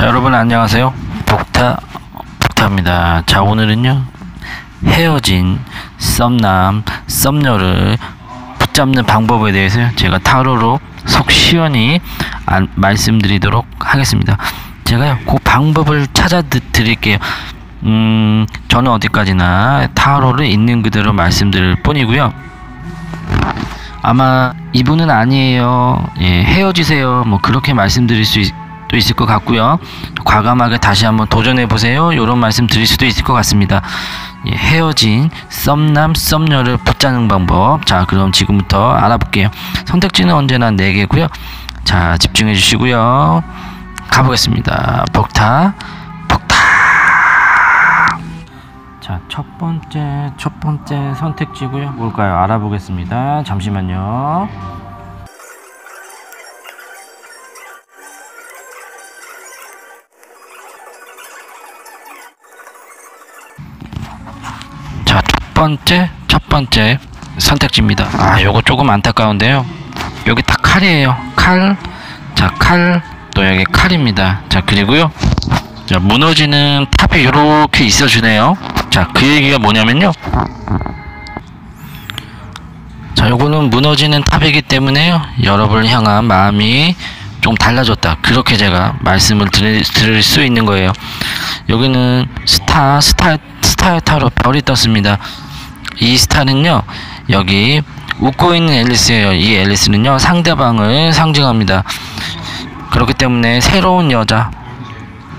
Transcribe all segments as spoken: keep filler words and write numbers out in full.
자, 여러분 안녕하세요. 복타 복타입니다. 자, 오늘은요, 헤어진 썸남 썸녀를 붙잡는 방법에 대해서 제가 타로로 속 시원히 안, 말씀드리도록 하겠습니다. 제가 그 방법을 찾아 드릴게요. 음, 저는 어디까지나 타로를 있는 그대로 말씀드릴 뿐이고요. 아마 이분은 아니에요, 예, 헤어지세요, 뭐 그렇게 말씀드릴 수 있, 또 있을 것 같고요. 과감하게 다시 한번 도전해 보세요, 이런 말씀 드릴 수도 있을 것 같습니다. 예, 헤어진 썸남 썸녀를 붙잡는 방법. 자, 그럼 지금부터 알아볼게요. 선택지는 언제나 네 개고요. 자, 집중해 주시고요. 가보겠습니다. 복타 첫 번째, 첫 번째 선택지고요. 뭘까요? 알아보겠습니다. 잠시만요. 자, 첫 번째, 첫 번째 선택지입니다. 아, 요거 조금 안타까운데요. 여기 다 칼이에요. 칼. 자, 칼. 또 여기 칼입니다. 자, 그리고요. 자, 무너지는 탑이 요렇게 있어주네요. 자, 그 얘기가 뭐냐면요, 자, 요거는 무너지는 탑이기 때문에요, 여러분을 향한 마음이 좀 달라졌다, 그렇게 제가 말씀을 드릴, 드릴 수 있는 거예요. 여기는 스타, 스타, 스타의 타로 별이 떴습니다. 이 스타는요, 여기 웃고 있는 앨리스예요. 이 앨리스는요, 상대방을 상징합니다. 그렇기 때문에 새로운 여자,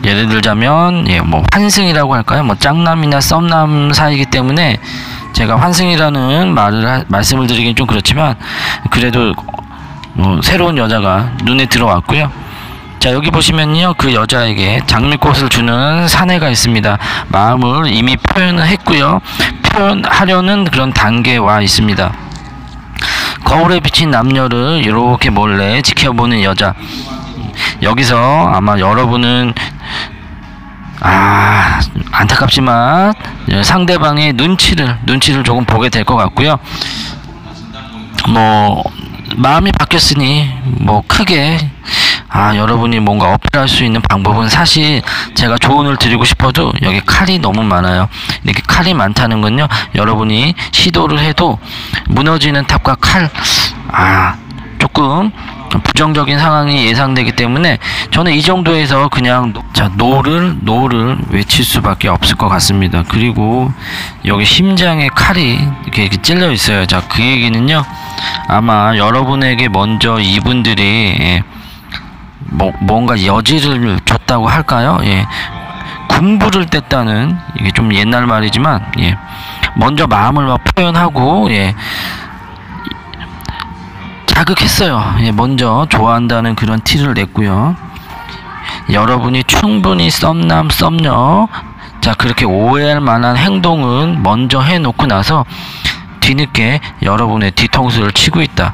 예를 들자면, 예, 뭐 환승이라고 할까요? 뭐 짝남이나 썸남 사이기 때문에 제가 환승이라는 말을 하, 말씀을 드리긴 좀 그렇지만, 그래도 뭐 새로운 여자가 눈에 들어왔고요. 자, 여기 보시면요, 그 여자에게 장미꽃을 주는 사내가 있습니다. 마음을 이미 표현을 했고요, 표현하려는 그런 단계에 와 있습니다. 거울에 비친 남녀를 이렇게 몰래 지켜보는 여자. 여기서 아마 여러분은, 아, 안타깝지만 상대방의 눈치를 눈치를 조금 보게 될 것 같고요. 뭐 마음이 바뀌었으니 뭐 크게, 아, 여러분이 뭔가 어필할 수 있는 방법은, 사실 제가 조언을 드리고 싶어도 여기 칼이 너무 많아요. 이렇게 칼이 많다는 건요, 여러분이 시도를 해도 무너지는 탑과 칼, 아, 조금 부정적인 상황이 예상되기 때문에 저는 이 정도에서 그냥 노, 자, 노를 노를 외칠 수밖에 없을 것 같습니다. 그리고 여기 심장에 칼이 이렇게, 이렇게 찔려 있어요. 자, 그 얘기는요, 아마 여러분에게 먼저 이분들이, 예, 뭐, 뭔가 여지를 줬다고 할까요? 예, 군부를 뗐다는, 이게 좀 옛날 말이지만, 예, 먼저 마음을 막 표현하고, 예, 자극했어요. 예, 먼저 좋아한다는 그런 티를 냈고요. 여러분이 충분히 썸남 썸녀, 자, 그렇게 오해할 만한 행동은 먼저 해놓고 나서 뒤늦게 여러분의 뒤통수를 치고 있다,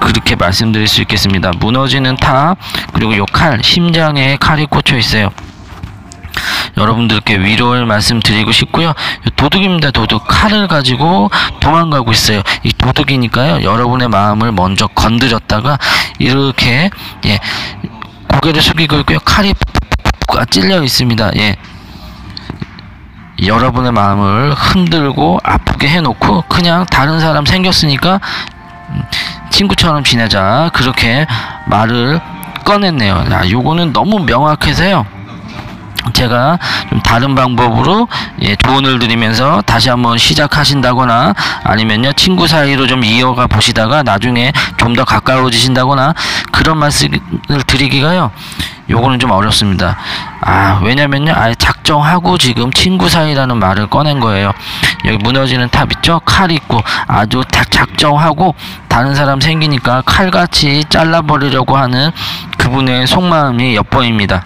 그렇게 말씀드릴 수 있겠습니다. 무너지는 탑, 그리고 요 칼, 심장에 칼이 꽂혀 있어요. 여러분들께 위로의 말씀 드리고 싶고요. 도둑입니다. 도둑. 칼을 가지고 도망가고 있어요. 이 도둑이니까요, 여러분의 마음을 먼저 건드렸다가 이렇게, 예, 고개를 숙이고 있고요. 칼이 찔려 있습니다. 예, 여러분의 마음을 흔들고 아프게 해놓고 그냥 다른 사람 생겼으니까 친구처럼 지내자, 그렇게 말을 꺼냈네요. 야, 요거는 너무 명확해서요, 제가 좀 다른 방법으로, 예, 조언을 드리면서 다시 한번 시작하신다거나, 아니면요, 친구 사이로 좀 이어가 보시다가 나중에 좀 더 가까워지신다거나, 그런 말씀을 드리기가요, 요거는 좀 어렵습니다. 아, 왜냐면요, 아예 작정하고 지금 친구 사이라는 말을 꺼낸 거예요. 여기 무너지는 탑 있죠? 칼 있고, 아주 다 작정하고 다른 사람 생기니까 칼같이 잘라버리려고 하는 그분의 속마음이 엿보입니다.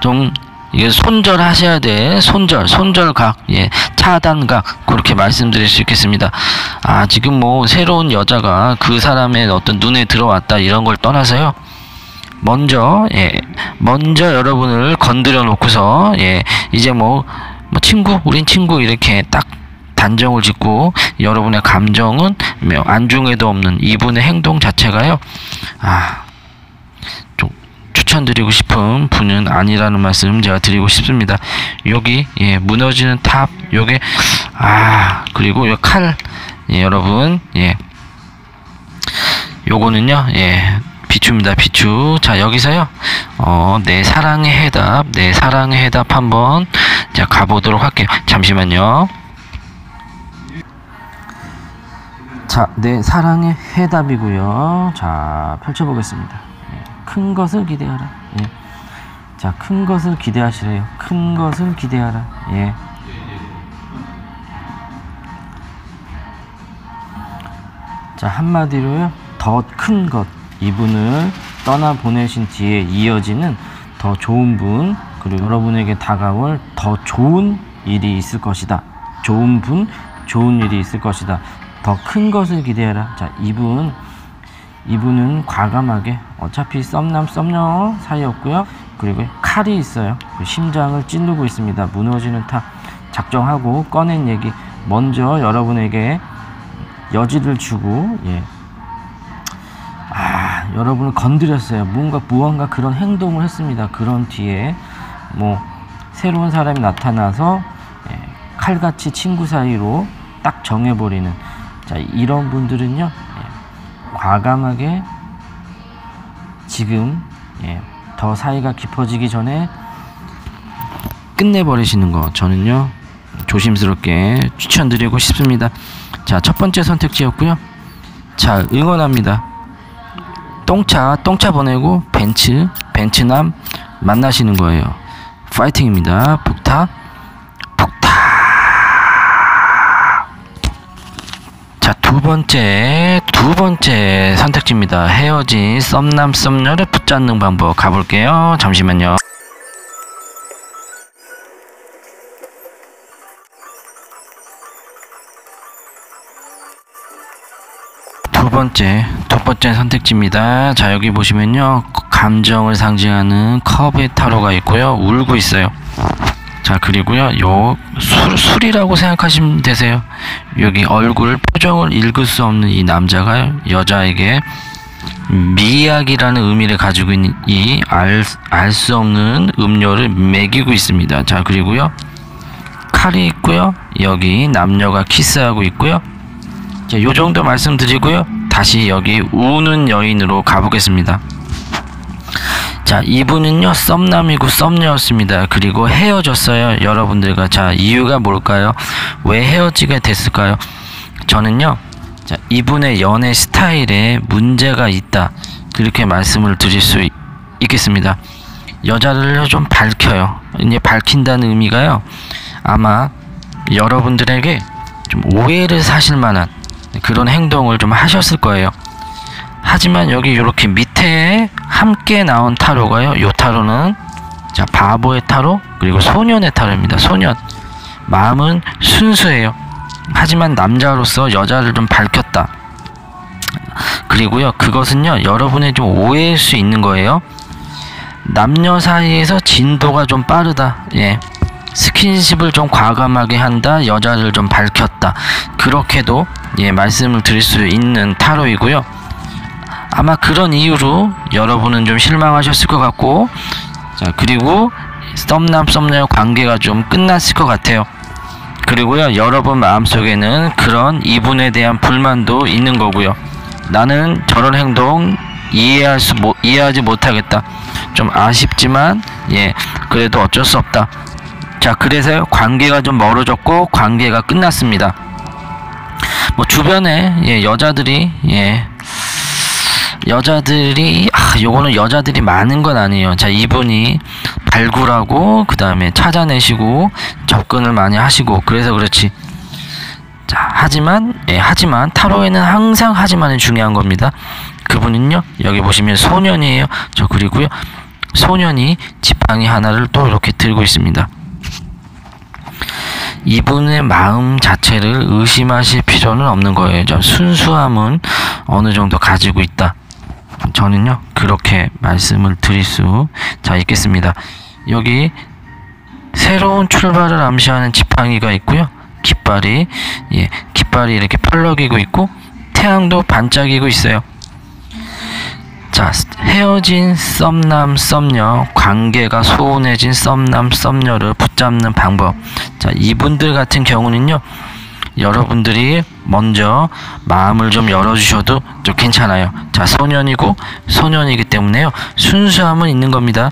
좀 이게 손절하셔야 돼. 손절, 손절각, 예, 차단각, 그렇게 말씀드릴 수 있겠습니다. 아, 지금 뭐 새로운 여자가 그 사람의 어떤 눈에 들어왔다, 이런 걸 떠나서요, 먼저, 예, 먼저 여러분을 건드려 놓고서, 예, 이제 뭐, 뭐 친구, 우린 친구, 이렇게 딱 단정을 짓고, 여러분의 감정은 안중에도 없는 이분의 행동 자체가요, 아, 추천드리고 싶은 분은 아니라는 말씀 제가 드리고 싶습니다. 여기 예, 무너지는 탑, 요게 아 그리고 요 칼, 예, 여러분 예, 요거는요 예, 비추입니다. 비추. 자 여기서요 어, 내 사랑의 해답, 내 사랑의 해답 한번 자 가보도록 할게요. 잠시만요. 자, 내 사랑의 해답이고요. 자, 펼쳐보겠습니다. 예, 큰 것을 기대하라. 예. 자, 큰 것을 기대하시래요. 큰 것을 기대하라. 예. 자, 한마디로요. 더 큰 것. 이분을 떠나보내신 뒤에 이어지는 더 좋은 분, 그리고 여러분에게 다가올 더 좋은 일이 있을 것이다. 좋은 분, 좋은 일이 있을 것이다. 더 큰 것을 기대해라. 자, 이분, 이분은 과감하게 어차피 썸남 썸녀 사이였고요. 그리고 칼이 있어요. 심장을 찌르고 있습니다. 무너지는 탑. 작정하고 꺼낸 얘기. 먼저 여러분에게 여지를 주고, 예. 아, 여러분을 건드렸어요. 뭔가 무언가 그런 행동을 했습니다. 그런 뒤에 뭐 새로운 사람이 나타나서 예, 칼같이 친구 사이로 딱 정해버리는. 자, 이런 분들은요, 예, 과감하게 지금 예, 더 사이가 깊어지기 전에 끝내버리시는 거 저는요 조심스럽게 추천드리고 싶습니다. 자, 첫 번째 선택지였고요. 자, 응원합니다. 똥차 똥차 보내고 벤츠 벤츠남 만나시는 거예요. 파이팅입니다. 복타 자, 두 번째, 두 번째 선택지입니다. 헤어진 썸남 썸녀를 붙잡는 방법 가볼게요. 잠시만요. 두 번째, 두 번째 선택지입니다. 자, 여기 보시면요. 감정을 상징하는 컵의 타로가 있고요. 울고 있어요. 자, 그리고요, 요, 술, 술이라고 생각하시면 되세요. 여기 얼굴, 표정을 읽을 수 없는 이 남자가 여자에게 미약이라는 의미를 가지고 있는 이 알, 알 수 없는 음료를 먹이고 있습니다. 자, 그리고요, 칼이 있고요, 여기 남녀가 키스하고 있고요. 자, 요 정도 말씀드리고요, 다시 여기 우는 여인으로 가보겠습니다. 자, 이분은요 썸남이고 썸녀였습니다. 그리고 헤어졌어요 여러분들과. 자, 이유가 뭘까요? 왜 헤어지게 됐을까요? 저는요, 자, 이분의 연애 스타일에 문제가 있다, 그렇게 말씀을 드릴 수 있, 있겠습니다. 여자를 좀 밝혀요. 이제 밝힌다는 의미가요, 아마 여러분들에게 좀 오해를 사실 만한 그런 행동을 좀 하셨을 거예요. 하지만 여기 이렇게 밑에 함께 나온 타로가요, 요 타로는 자, 바보의 타로, 그리고 소년의 타로입니다. 소년. 마음은 순수해요. 하지만 남자로서 여자를 좀 밝혔다. 그리고요, 그것은요 여러분의 좀 오해일 수 있는 거예요. 남녀 사이에서 진도가 좀 빠르다. 예. 스킨십을 좀 과감하게 한다. 여자를 좀 밝혔다. 그렇게도 예, 말씀을 드릴 수 있는 타로이고요. 아마 그런 이유로 여러분은 좀 실망하셨을 것 같고, 자, 그리고 썸남 썸녀 관계가 좀 끝났을 것 같아요. 그리고요, 여러분 마음속에는 그런 이분에 대한 불만도 있는 거고요. 나는 저런 행동 이해할 수, 뭐, 이해하지 못하겠다. 좀 아쉽지만 예, 그래도 어쩔 수 없다. 자, 그래서 관계가 좀 멀어졌고 관계가 끝났습니다. 뭐 주변에 예, 여자들이 예. 여자들이 아, 요거는 여자들이 많은 건 아니에요. 자, 이분이 발굴하고 그 다음에 찾아내시고 접근을 많이 하시고 그래서 그렇지. 자, 하지만 예, 하지만 타로에는 항상 하지만이 중요한 겁니다. 그분은요 여기 보시면 소년이에요. 저 그리고요 소년이 지팡이 하나를 또 이렇게 들고 있습니다. 이분의 마음 자체를 의심하실 필요는 없는 거예요. 좀 순수함은 어느 정도 가지고 있다. 저는요 그렇게 말씀을 드릴 수 자 있겠습니다. 여기 새로운 출발을 암시하는 지팡이가 있고요, 깃발이 예, 깃발이 이렇게 펄럭이고 있고 태양도 반짝이고 있어요. 자, 헤어진 썸남 썸녀, 관계가 소원해진 썸남 썸녀를 붙잡는 방법. 자, 이분들 같은 경우는요, 여러분들이 먼저 마음을 좀 열어주셔도 좀 괜찮아요. 자, 소년이고 소년이기 때문에요, 순수함은 있는 겁니다.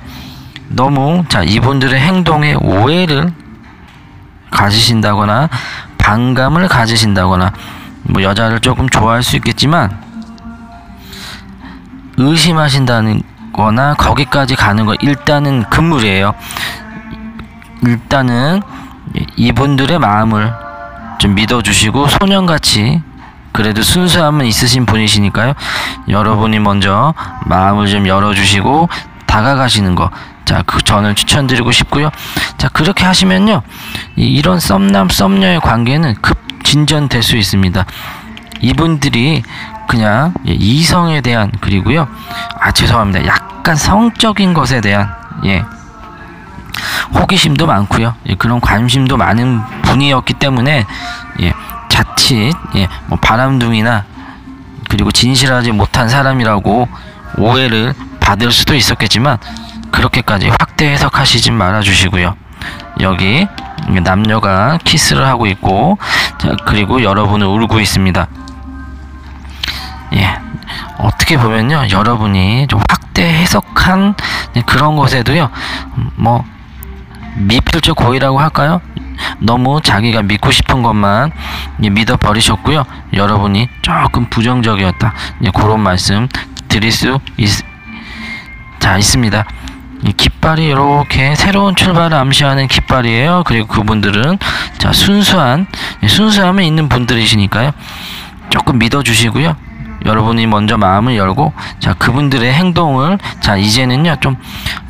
너무 자, 이분들의 행동에 오해를 가지신다거나 반감을 가지신다거나, 뭐 여자를 조금 좋아할 수 있겠지만 의심하신다는 거나 거기까지 가는 거 일단은 금물이에요. 일단은 이분들의 마음을 좀 믿어주시고, 소년같이 그래도 순수함은 있으신 분이시니까요, 여러분이 먼저 마음을 좀 열어주시고 다가가시는 거, 자, 그 저는 추천드리고 싶고요. 자, 그렇게 하시면요, 이런 썸남 썸녀의 관계는 급 진전될 수 있습니다. 이분들이 그냥 이성에 대한, 그리고요, 아 죄송합니다, 약간 성적인 것에 대한 예 호기심도 많고요, 예, 그런 관심도 많은 분이었기 때문에 예 자칫 예 뭐 바람둥이나 그리고 진실하지 못한 사람이라고 오해를 받을 수도 있었겠지만, 그렇게까지 확대 해석하시지 말아 주시고요. 여기 남녀가 키스를 하고 있고, 자, 그리고 여러분은 울고 있습니다. 예, 어떻게 보면요, 여러분이 좀 확대 해석한 그런 것에도요, 뭐 미필적 고의라고 할까요? 너무 자기가 믿고 싶은 것만 믿어 버리셨고요, 여러분이 조금 부정적이었다, 예, 그런 말씀 드릴 수 있, 자, 있습니다. 이 깃발이 이렇게 새로운 출발을 암시하는 깃발이에요. 그리고 그분들은 자, 순수한 순수함에 있는 분들이시니까요, 조금 믿어주시고요, 여러분이 먼저 마음을 열고, 자, 그분들의 행동을 자, 이제는요 좀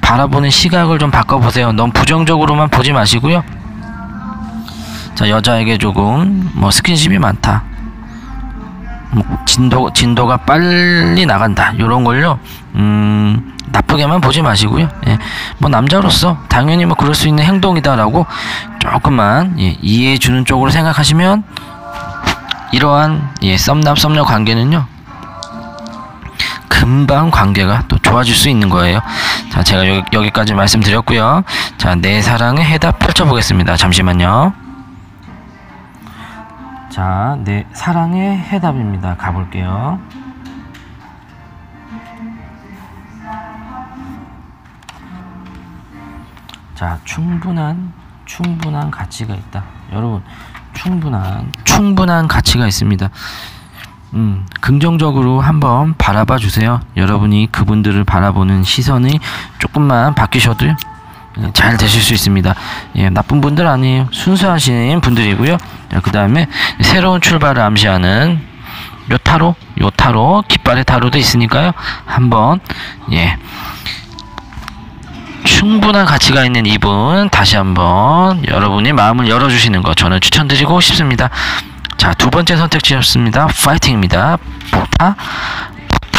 바라보는 시각을 좀 바꿔보세요. 너무 부정적으로만 보지 마시고요. 자, 여자에게 조금 뭐 스킨십이 많다, 뭐 진도 진도가 빨리 나간다, 이런 걸요, 음. 나쁘게만 보지 마시고요. 예, 뭐 남자로서 당연히 뭐 그럴 수 있는 행동이다라고 조금만 예, 이해해 주는 쪽으로 생각하시면, 이러한 예, 썸남 썸녀 관계는요, 금방 관계가 또 좋아질 수 있는 거예요. 자, 제가 여기, 여기까지 말씀드렸고요. 자, 내 사랑의 해답 펼쳐보겠습니다. 잠시만요. 자, 내 사랑의 해답입니다. 가볼게요. 자, 충분한 충분한 가치가 있다. 여러분, 충분한 충분한 가치가 있습니다. 음, 긍정적으로 한번 바라봐 주세요. 여러분이 그분들을 바라보는 시선이 조금만 바뀌셔도 잘 되실 수 있습니다. 예, 나쁜 분들 아니에요. 순수하신 분들이고요. 그 다음에 새로운 출발을 암시하는 요 타로, 요 타로, 깃발의 타로도 있으니까요, 한번 예. 충분한 가치가 있는 이분, 다시 한번 여러분이 마음을 열어주시는 거 저는 추천드리고 싶습니다. 자, 두 번째 선택지였습니다. 파이팅입니다. 복타, 복타.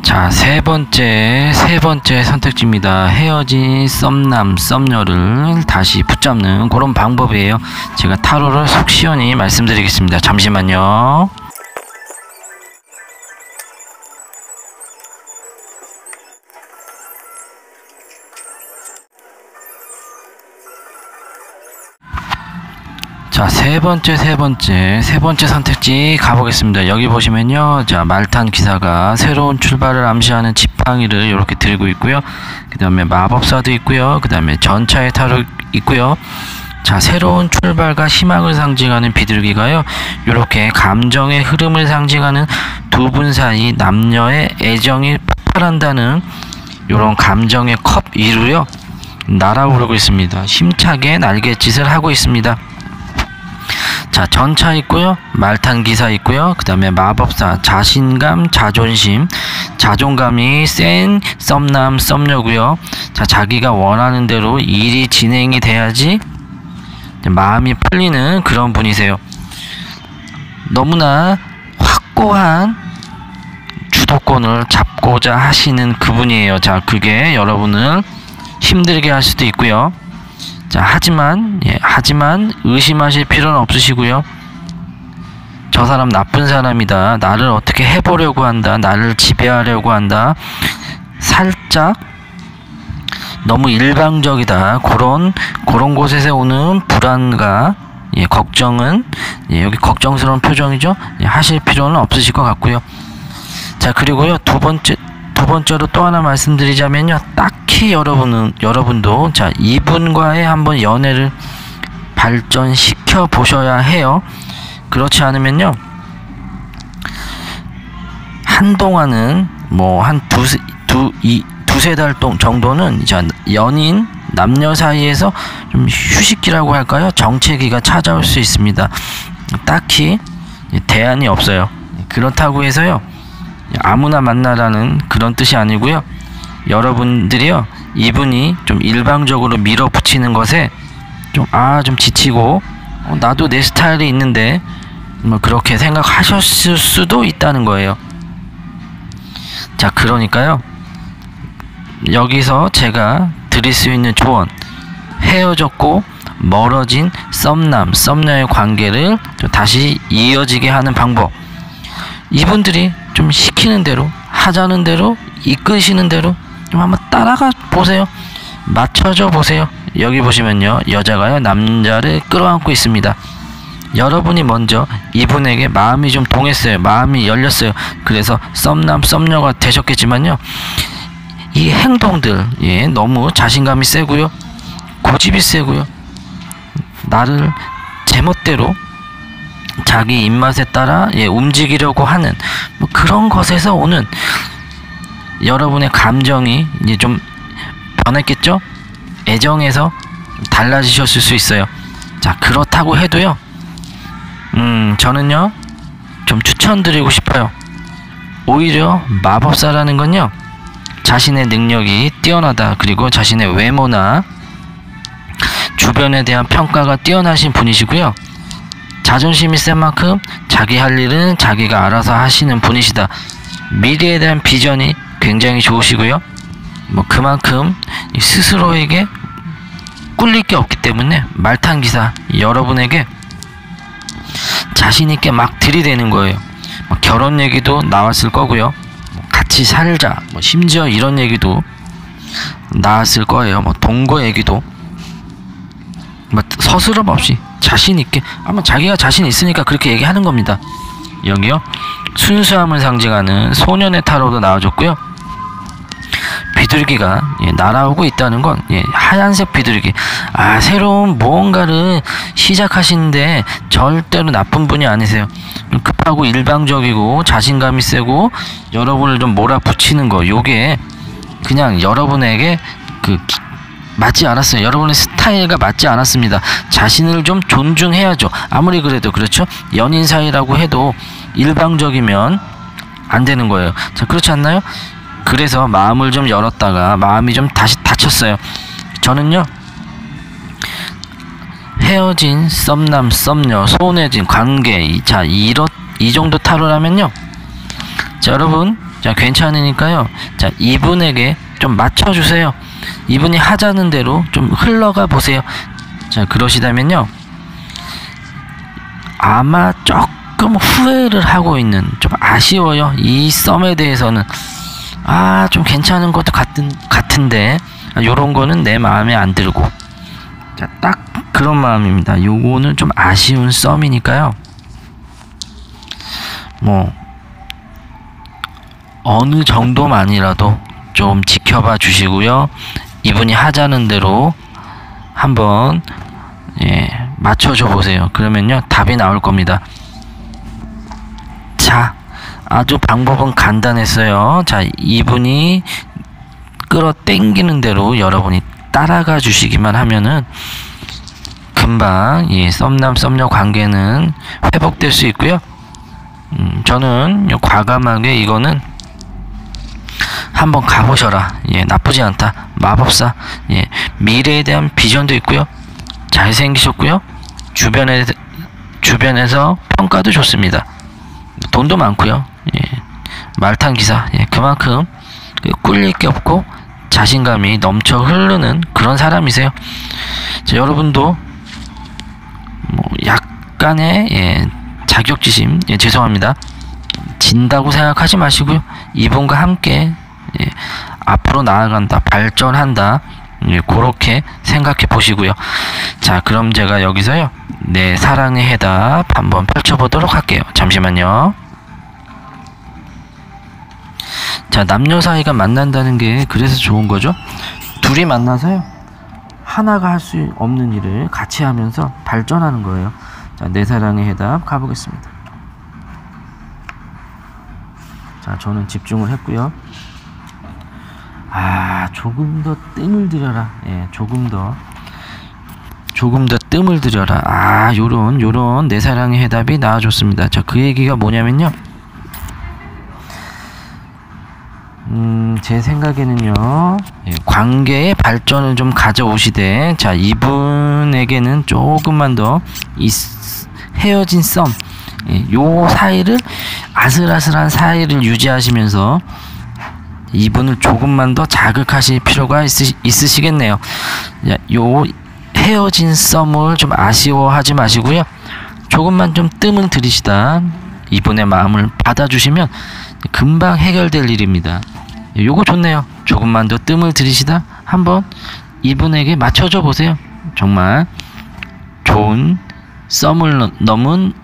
자, 세 번째 세 번째 선택지입니다. 헤어진 썸남 썸녀를 다시 붙잡는 그런 방법이에요. 제가 타로를 속 시원히 말씀드리겠습니다. 잠시만요. 자, 세 번째, 세 번째, 세 번째 선택지 가보겠습니다. 여기 보시면요, 자, 말탄 기사가 새로운 출발을 암시하는 지팡이를 이렇게 들고 있고요. 그 다음에 마법사도 있고요. 그 다음에 전차의 타로 있고요. 자, 새로운 출발과 희망을 상징하는 비둘기가요, 이렇게 감정의 흐름을 상징하는 두 분 사이 남녀의 애정이 폭발한다는 이런 감정의 컵 위로요, 날아오르고 있습니다. 힘차게 날갯짓을 하고 있습니다. 자, 전차 있고요, 말탄 기사 있고요, 그 다음에 마법사, 자신감, 자존심, 자존감이 센 썸남 썸녀고요. 자, 자기가 원하는 대로 일이 진행이 돼야지 마음이 풀리는 그런 분이세요. 너무나 확고한 주도권을 잡고자 하시는 그분이에요. 자, 그게 여러분을 힘들게 할 수도 있고요. 자, 하지만 예, 하지만 의심하실 필요는 없으시고요. 저 사람 나쁜 사람이다, 나를 어떻게 해보려고 한다, 나를 지배하려고 한다, 살짝 너무 일방적이다, 그런 그런 곳에서 오는 불안과 예, 걱정은 예, 여기 걱정스러운 표정이죠. 예, 하실 필요는 없으실 것 같고요. 자, 그리고요 두 번째 두 번째로 또 하나 말씀드리자면요, 딱히 여러분은 여러분도 자 이분과의 한번 연애를 발전시켜 보셔야 해요. 그렇지 않으면요 한동안은 뭐 한 두세 두 이 두세 달 정도는 이제 연인 남녀 사이에서 좀 휴식기라고 할까요? 정체기가 찾아올 수 있습니다. 딱히 대안이 없어요. 그렇다고 해서요 아무나 만나라는 그런 뜻이 아니고요, 여러분들이요 이분이 좀 일방적으로 밀어붙이는 것에 좀 아 좀 지치고 어, 나도 내 스타일이 있는데 뭐 그렇게 생각하셨을 수도 있다는 거예요. 자, 그러니까요 여기서 제가 드릴 수 있는 조언, 헤어졌고 멀어진 썸남 썸녀의 관계를 좀 다시 이어지게 하는 방법, 이분들이 좀 시키는 대로 하자는 대로 이끄시는 대로 좀 한번 따라가 보세요. 맞춰줘 보세요. 여기 보시면요 여자가요 남자를 끌어안고 있습니다. 여러분이 먼저 이분에게 마음이 좀 동했어요, 마음이 열렸어요. 그래서 썸남 썸녀가 되셨겠지만요 이 행동들 예, 너무 자신감이 세고요 고집이 세고요 나를 제멋대로 자기 입맛에 따라 예, 움직이려고 하는 뭐 그런 것에서 오는 여러분의 감정이 이제 좀 변했겠죠? 애정에서 달라지셨을 수 있어요. 자, 그렇다고 해도요 음 저는요 좀 추천드리고 싶어요. 오히려 마법사라는 건요 자신의 능력이 뛰어나다, 그리고 자신의 외모나 주변에 대한 평가가 뛰어나신 분이시고요 자존심이 센 만큼 자기 할 일은 자기가 알아서 하시는 분이시다. 미래에 대한 비전이 굉장히 좋으시고요 뭐 그만큼 스스로에게 꿀릴 게 없기 때문에 말탄기사 여러분에게 자신있게 막 들이대는 거예요. 결혼 얘기도 나왔을 거고요 같이 살자 뭐 심지어 이런 얘기도 나왔을 거예요. 뭐 동거 얘기도 뭐 서스럼 없이 자신있게 아마 자기가 자신 있으니까 그렇게 얘기하는 겁니다. 여기요 순수함을 상징하는 소년의 타로도 나와줬고요 비둘기가 예, 날아오고 있다는 건 예, 하얀색 비둘기, 아 새로운 무언가를 시작하시는데 절대로 나쁜 분이 아니세요. 급하고 일방적이고 자신감이 세고 여러분을 좀 몰아붙이는 거, 요게 그냥 여러분에게 그 맞지 않았어요. 여러분의 스타일과 맞지 않았습니다. 자신을 좀 존중해야죠. 아무리 그래도 그렇죠 연인 사이라고 해도 일방적이면 안 되는 거예요. 자, 그렇지 않나요? 그래서 마음을 좀 열었다가 마음이 좀 다시 닫혔어요. 저는요 헤어진 썸남 썸녀 소원해진 관계, 자 이렇 이 정도 타로라면요 자 여러분 자 괜찮으니까요 자 이분에게 좀 맞춰주세요. 이분이 하자는 대로 좀 흘러가 보세요. 자 그러시다면요 아마 조금 후회를 하고 있는, 좀 아쉬워요. 이 썸에 대해서는 아, 좀 괜찮은 것도 같은, 같은데 요런 거는 내 마음에 안 들고, 자, 딱 그런 마음입니다. 요거는 좀 아쉬운 썸이니까요 뭐 어느 정도만이라도 좀 지켜봐 주시고요 이분이 하자는 대로 한번 예, 맞춰줘 보세요. 그러면요 답이 나올 겁니다. 자, 아주 방법은 간단했어요. 자, 이분이 끌어당기는 대로 여러분이 따라가 주시기만 하면은 금방 예, 썸남 썸녀 관계는 회복될 수 있고요. 음, 저는 과감하게 이거는 한번 가보셔라. 예, 나쁘지 않다. 마법사. 예, 미래에 대한 비전도 있고요. 잘생기셨고요. 주변에 주변에서 평가도 좋습니다. 돈도 많고요. 예, 말탄기사. 예, 그만큼 꿀릴 게 없고 자신감이 넘쳐 흐르는 그런 사람이세요. 자, 여러분도 뭐 약간의 예, 자격지심, 예, 죄송합니다. 진다고 생각하지 마시고요. 이분과 함께, 예, 앞으로 나아간다, 발전한다, 예, 그렇게 생각해 보시고요. 자, 그럼 제가 여기서요, 네, 사랑의 해답 한번 펼쳐보도록 할게요. 잠시만요. 자, 남녀 사이가 만난다는 게 그래서 좋은 거죠. 둘이 만나서요, 하나가 할 수 없는 일을 같이 하면서 발전하는 거예요. 자, 내 사랑의 해답 가보겠습니다. 자, 저는 집중을 했고요. 아, 조금 더 뜸을 들여라. 예, 조금 더 조금 더 뜸을 들여라. 아, 요런 요런 내 사랑의 해답이 나와줬습니다. 자, 그 얘기가 뭐냐면요, 음, 제 생각에는요, 예, 관계의 발전을 좀 가져오시되, 자, 이분에게는 조금만 더 이 헤어진 썸, 예, 요 사이를, 아슬아슬한 사이를 유지하시면서 이분을 조금만 더 자극하실 필요가 있으시, 있으시겠네요. 자, 요 헤어진 썸을 좀 아쉬워하지 마시고요, 조금만 좀 뜸을 들이시다 이분의 마음을 받아주시면 금방 해결될 일입니다. 요거 좋네요. 조금만 더 뜸을 들이시다 한번 이분에게 맞춰줘 보세요. 정말 좋은 썸을 넘은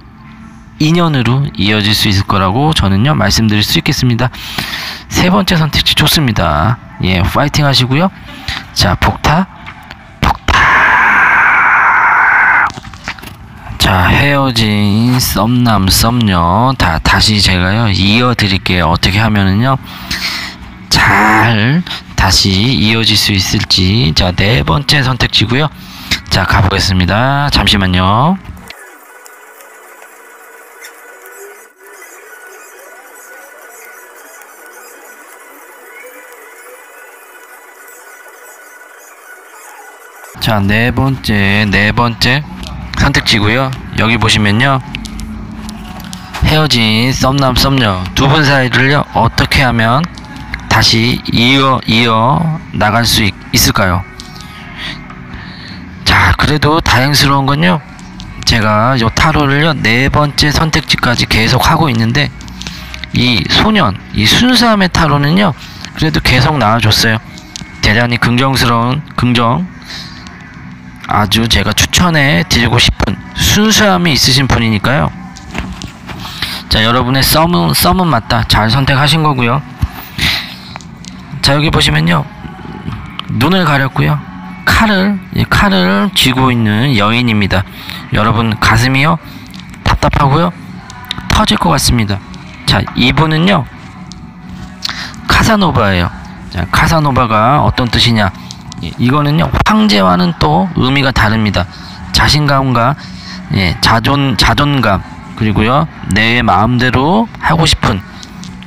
인연으로 이어질 수 있을 거라고 저는요 말씀드릴 수 있겠습니다. 세 번째 선택지 좋습니다. 예, 파이팅 하시고요. 자, 복타, 복타. 자, 헤어진 썸남 썸녀 다 다시 제가요 이어 드릴게요. 어떻게 하면은요 잘 다시 이어질 수 있을지. 자, 네 번째 선택지고요. 자, 가보겠습니다. 잠시만요. 자, 네 번째, 네 번째 선택지고요. 여기 보시면요, 헤어진 썸남 썸녀 두 분 사이를요 어떻게 하면 다시 이어 이어 나갈 수 있, 있을까요? 자, 그래도 다행스러운 건요, 제가 요 타로를요 네 번째 선택지까지 계속 하고 있는데, 이 소년, 이 순수함의 타로는요 그래도 계속 나와줬어요. 대단히 긍정스러운, 긍정, 아주 제가 추천해 드리고 싶은 순수함이 있으신 분이니까요. 자, 여러분의 썸은, 썸은 맞다, 잘 선택하신 거고요. 자, 여기 보시면요, 눈을 가렸고요, 칼을, 예, 칼을 쥐고 있는 여인입니다. 여러분 가슴이요 답답하고요 터질 것 같습니다. 자, 이분은요 카사노바예요. 자, 카사노바가 어떤 뜻이냐, 이거는요 황제와는 또 의미가 다릅니다. 자신감과, 예, 자존, 자존감, 그리고요 내 마음대로 하고 싶은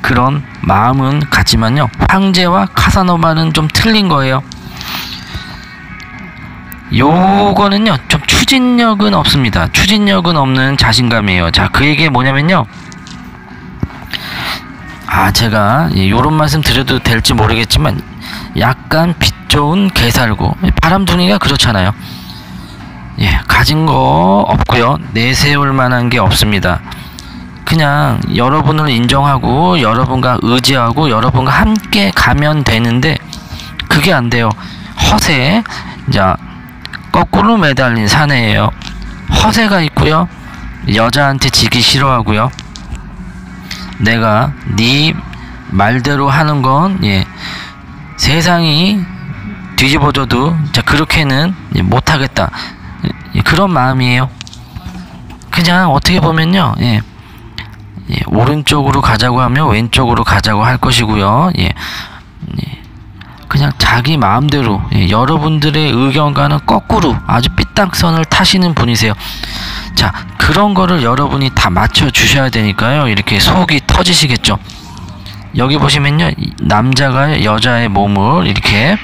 그런 마음은 같지만요 황제와 카사노바는 좀 틀린 거예요. 요거는요 좀 추진력은 없습니다. 추진력은 없는 자신감이에요. 자, 그 얘기가 뭐냐면요, 아, 제가 요런 말씀 드려도 될지 모르겠지만 약간 빛 좋은 개살고, 바람둥이가 그렇잖아요. 예, 가진 거 없고요, 내세울 만한 게 없습니다. 그냥 여러분을 인정하고 여러분과 의지하고 여러분과 함께 가면 되는데 그게 안 돼요. 허세, 자, 거꾸로 매달린 사내예요. 허세가 있고요, 여자한테 지기 싫어하고요, 내가 네 말대로 하는 건, 예, 세상이 뒤집어져도, 자, 그렇게는 못하겠다, 예, 그런 마음이에요. 그냥 어떻게 보면요, 예, 예, 오른쪽으로 가자고 하면 왼쪽으로 가자고 할 것이고요, 예, 예, 그냥 자기 마음대로, 예, 여러분들의 의견과는 거꾸로 아주 삐딱선을 타시는 분이세요. 자, 그런 거를 여러분이 다 맞춰 주셔야 되니까요 이렇게 속이 터지시겠죠. 여기 보시면요, 남자가 여자의 몸을 이렇게,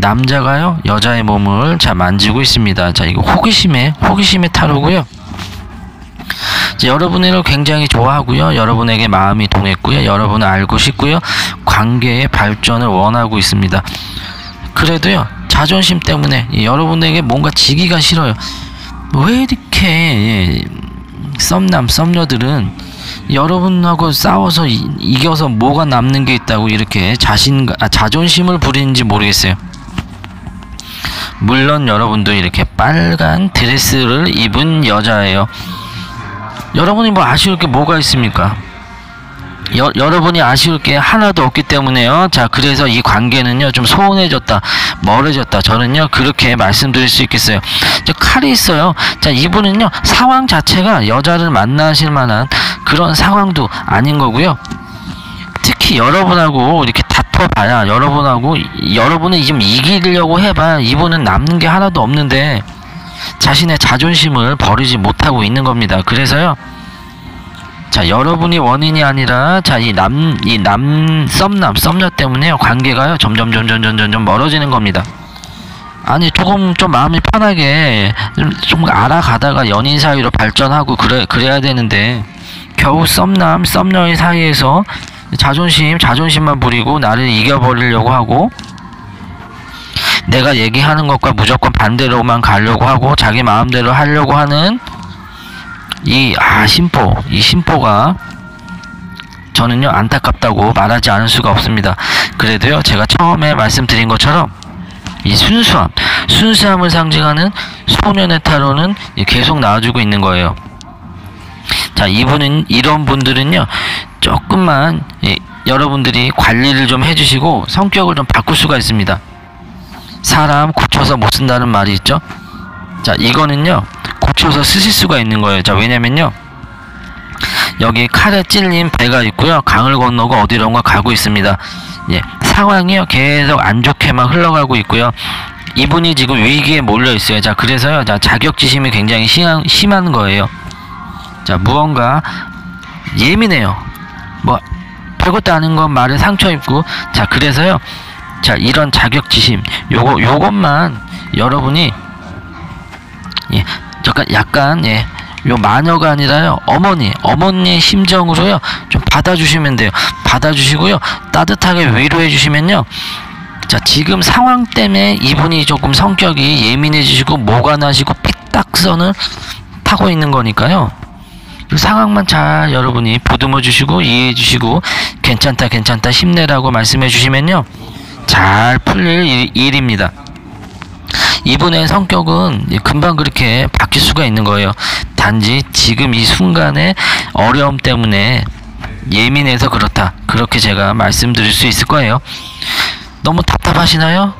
남자가요 여자의 몸을 자 만지고 있습니다. 자, 이거 호기심의 호기심의 타로고요. 자, 여러분을 굉장히 좋아하고요, 여러분에게 마음이 동했고요, 여러분을 알고 싶고요, 관계의 발전을 원하고 있습니다. 그래도요 자존심 때문에 여러분에게 뭔가 지기가 싫어요. 왜 이렇게 썸남 썸녀들은 여러분하고 싸워서 이, 이겨서 뭐가 남는 게 있다고 이렇게 자신 아, 자존심을 부리는지 모르겠어요. 물론 여러분도 이렇게 빨간 드레스를 입은 여자예요. 여러분이 뭐 아쉬울 게 뭐가 있습니까? 여, 여러분이 아쉬울 게 하나도 없기 때문에요. 자, 그래서 이 관계는요 좀 소원해졌다, 멀어졌다, 저는요 그렇게 말씀드릴 수 있겠어요. 저 칼이 있어요. 자, 이분은요 상황 자체가 여자를 만나실 만한 그런 상황도 아닌 거고요. 특히 여러분하고 이렇게 다퉈봐야, 여러분하고 여러분은 지금 이기려고 해봐 이분은 남는 게 하나도 없는데 자신의 자존심을 버리지 못하고 있는 겁니다. 그래서요, 자, 여러분이 원인이 아니라, 자, 이 남, 이 남, 썸남, 썸녀 때문에요, 관계가요, 점점, 점점, 점점, 점 멀어지는 겁니다. 아니, 조금, 좀 마음이 편하게, 좀, 좀 알아가다가 연인 사이로 발전하고, 그래, 그래야 되는데, 겨우 썸남, 썸녀의 사이에서 자존심, 자존심만 부리고, 나를 이겨버리려고 하고, 내가 얘기하는 것과 무조건 반대로만 가려고 하고, 자기 마음대로 하려고 하는, 이 아 심보 이 심보가 저는요 안타깝다고 말하지 않을 수가 없습니다. 그래도요 제가 처음에 말씀드린 것처럼 이 순수함 순수함을 상징하는 소년의 타로는 계속 나와주고 있는 거예요. 자, 이분은 이런 분들은요 조금만 예, 여러분들이 관리를 좀 해주시고 성격을 좀 바꿀 수가 있습니다. 사람 고쳐서 못 쓴다는 말이 있죠. 자, 이거는요 고쳐서 쓰실 수가 있는 거예요. 자, 왜냐면요 여기 칼에 찔린 배가 있고요 강을 건너고 어디론가 가고 있습니다. 예, 상황이요 계속 안 좋게만 흘러가고 있고요 이분이 지금 위기에 몰려 있어요. 자, 그래서요 자, 자격지심이 굉장히 심한, 심한 거예요. 자, 무언가 예민해요. 뭐 별것도 아닌 건 말에 상처 입고, 자, 그래서요 자, 이런 자격지심 요거 요것만 여러분이 예, 약간, 약간, 예, 요 마녀가 아니라요, 어머니, 어머니의 심정으로요, 좀 받아주시면 돼요. 받아주시고요, 따뜻하게 위로해주시면요, 자, 지금 상황 때문에 이분이 조금 성격이 예민해지시고, 뭐가 나시고, 삐딱선을 타고 있는 거니까요, 그 상황만 잘 여러분이 보듬어주시고, 이해해주시고, 괜찮다, 괜찮다, 힘내라고 말씀해주시면요, 잘 풀릴 일, 일입니다. 이분의 성격은 금방 그렇게 바뀔 수가 있는 거예요. 단지 지금 이 순간의 어려움 때문에 예민해서 그렇다. 그렇게 제가 말씀드릴 수 있을 거예요. 너무 답답하시나요?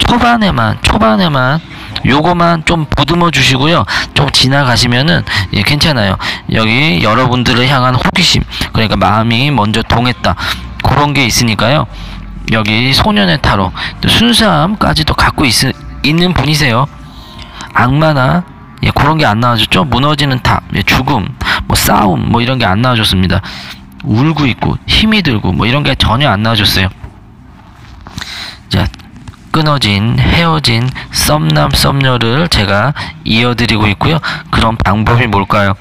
초반에만, 초반에만 요거만 좀 보듬어 주시고요. 좀 지나가시면은 예, 괜찮아요. 여기 여러분들을 향한 호기심, 그러니까 마음이 먼저 동했다. 그런 게 있으니까요. 여기 소년의 타로, 순수함까지도 갖고 있, 있는 분이세요. 악마나 예, 그런 게 안 나와줬죠. 무너지는 탑, 예, 죽음, 뭐 싸움, 뭐 이런 게 안 나와줬습니다. 울고 있고 힘이 들고 뭐 이런 게 전혀 안 나와줬어요. 자, 끊어진, 헤어진 썸남 썸녀를 제가 이어드리고 있고요. 그런 방법이 뭘까요?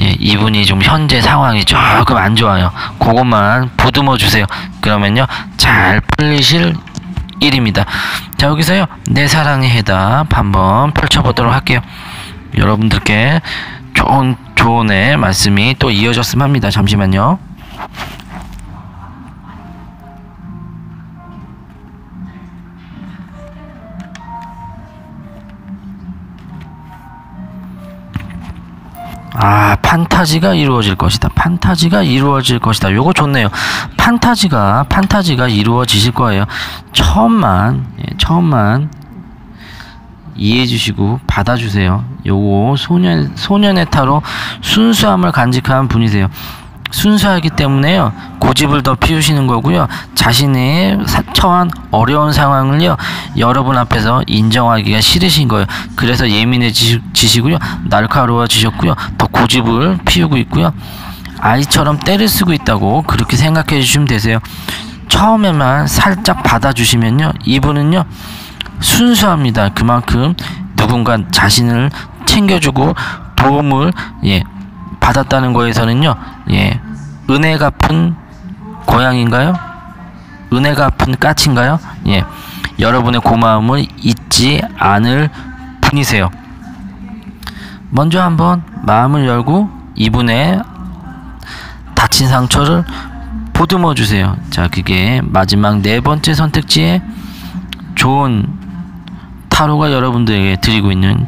예, 이분이 좀 현재 상황이 조금 안 좋아요. 그것만 보듬어 주세요. 그러면요 잘 풀리실 일입니다. 자, 여기서요 내 사랑의 해답 한번 펼쳐보도록 할게요. 여러분들께 좋은 조언의 말씀이 또 이어졌으면 합니다. 잠시만요. 아, 판타지가 이루어질 것이다. 판타지가 이루어질 것이다. 요거 좋네요. 판타지가 판타지가 이루어지실 거예요. 처음만 예, 처음만 이해해 주시고 받아 주세요. 요거 소년 소년의 타로 순수함을 간직한 분이세요. 순수하기 때문에요. 고집을 더 피우시는 거고요. 자신의 처한 어려운 상황을요. 여러분 앞에서 인정하기가 싫으신 거예요. 그래서 예민해지시고요. 날카로워지셨고요. 더 고집을 피우고 있고요. 아이처럼 때를 쓰고 있다고 그렇게 생각해 주시면 되세요. 처음에만 살짝 받아주시면요. 이분은요. 순수합니다. 그만큼 누군가 자신을 챙겨주고 도움을 예. 받았다는 거에서는요, 예, 은혜 갚은 고양인가요? 은혜 갚은 까치인가요? 예, 여러분의 고마움을 잊지 않을 분이세요. 먼저 한번 마음을 열고 이분의 다친 상처를 보듬어 주세요. 자, 그게 마지막 네 번째 선택지에 좋은 타로가 여러분들에게 드리고 있는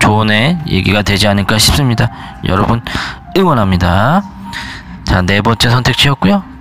조언의 얘기가 되지 않을까 싶습니다. 여러분 응원합니다. 자, 네 번째 선택지였고요.